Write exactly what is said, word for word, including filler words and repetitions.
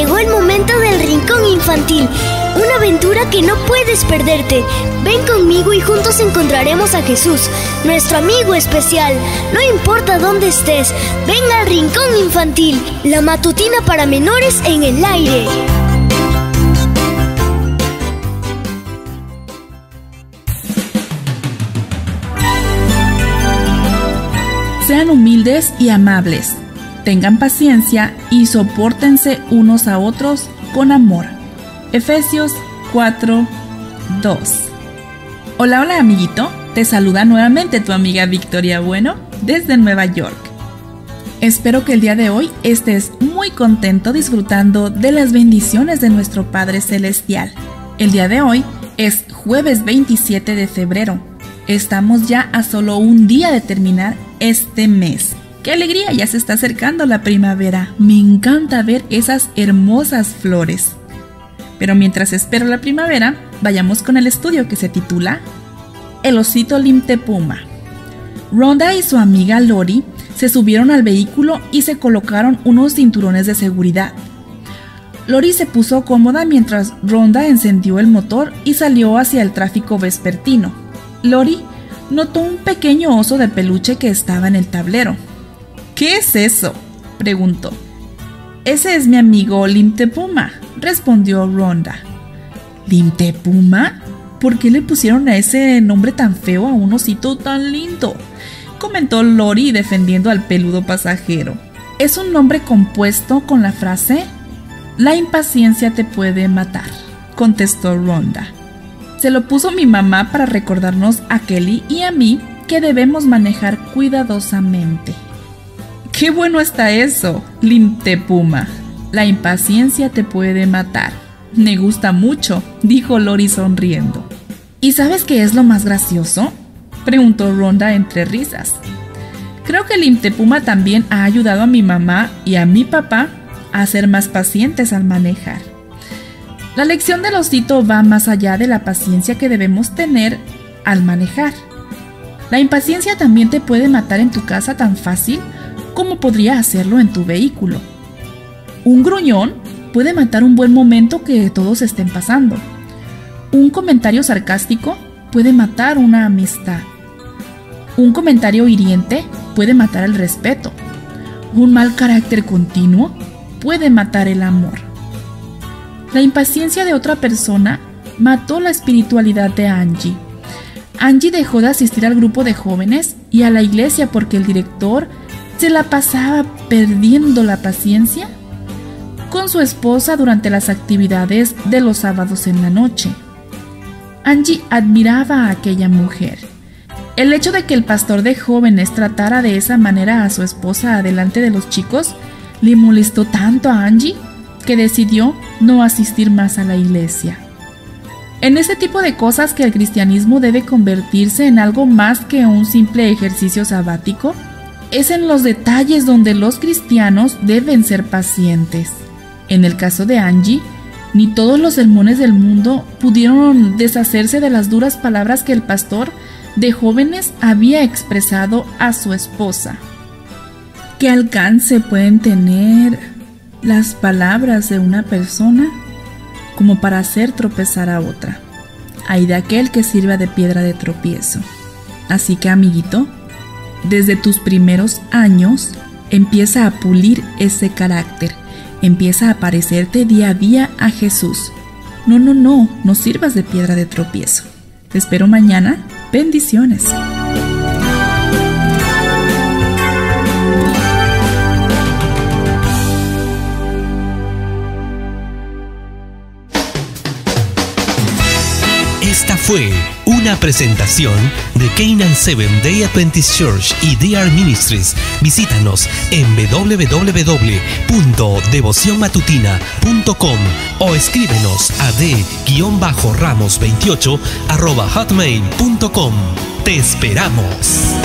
Llegó el momento del Rincón Infantil, una aventura que no puedes perderte. Ven conmigo y juntos encontraremos a Jesús, nuestro amigo especial. No importa dónde estés, ven al Rincón Infantil, la matutina para menores en el aire. Sean humildes y amables. Tengan paciencia y sopórtense unos a otros con amor. Efesios cuatro, dos. Hola, hola amiguito, te saluda nuevamente tu amiga Victoria Bueno desde Nueva York. Espero que el día de hoy estés muy contento disfrutando de las bendiciones de nuestro Padre Celestial. El día de hoy es jueves veintisiete de febrero. Estamos ya a solo un día de terminar este mes. ¡Qué alegría! Ya se está acercando la primavera. Me encanta ver esas hermosas flores. Pero mientras espero la primavera, vayamos con el estudio que se titula El osito Limtepuma. Rhonda y su amiga Lori se subieron al vehículo y se colocaron unos cinturones de seguridad. Lori se puso cómoda mientras Rhonda encendió el motor y salió hacia el tráfico vespertino. Lori notó un pequeño oso de peluche que estaba en el tablero. ¿Qué es eso?, preguntó. Ese es mi amigo Limtepuma, respondió Rhonda. ¿Limtepuma? ¿Por qué le pusieron a ese nombre tan feo a un osito tan lindo?, comentó Lori defendiendo al peludo pasajero. Es un nombre compuesto con la frase "La impaciencia te puede matar", contestó Rhonda. Se lo puso mi mamá para recordarnos a Kelly y a mí que debemos manejar cuidadosamente. ¡Qué bueno está eso, Limtepuma! La impaciencia te puede matar. Me gusta mucho, dijo Lori sonriendo. ¿Y sabes qué es lo más gracioso?, preguntó Rhonda entre risas. Creo que Limtepuma también ha ayudado a mi mamá y a mi papá a ser más pacientes al manejar. La lección del osito va más allá de la paciencia que debemos tener al manejar. La impaciencia también te puede matar en tu casa tan fácil ¿Cómo podría hacerlo en tu vehículo? Un gruñón puede matar un buen momento que todos estén pasando. Un comentario sarcástico puede matar una amistad. Un comentario hiriente puede matar el respeto. Un mal carácter continuo puede matar el amor. La impaciencia de otra persona mató la espiritualidad de Angie. Angie dejó de asistir al grupo de jóvenes y a la iglesia porque el director se la pasaba perdiendo la paciencia con su esposa durante las actividades de los sábados en la noche. Angie admiraba a aquella mujer. El hecho de que el pastor de jóvenes tratara de esa manera a su esposa delante de los chicos le molestó tanto a Angie que decidió no asistir más a la iglesia. En este tipo de cosas que el cristianismo debe convertirse en algo más que un simple ejercicio sabático, es en los detalles donde los cristianos deben ser pacientes. En el caso de Angie, ni todos los sermones del mundo pudieron deshacerse de las duras palabras que el pastor de jóvenes había expresado a su esposa. ¿Qué alcance pueden tener las palabras de una persona como para hacer tropezar a otra? Ay de aquel que sirva de piedra de tropiezo. Así que, amiguito, desde tus primeros años, empieza a pulir ese carácter. Empieza a parecerte día a día a Jesús. No, no, no, no sirvas de piedra de tropiezo. Te espero mañana. Bendiciones. Esta fue una presentación de Canaan Seven Day Adventist Church y D R Ministries. Visítanos en w w w punto devoción matutina punto com o escríbenos a d ramos veintiocho arroba hotmail punto com. ¡Te esperamos!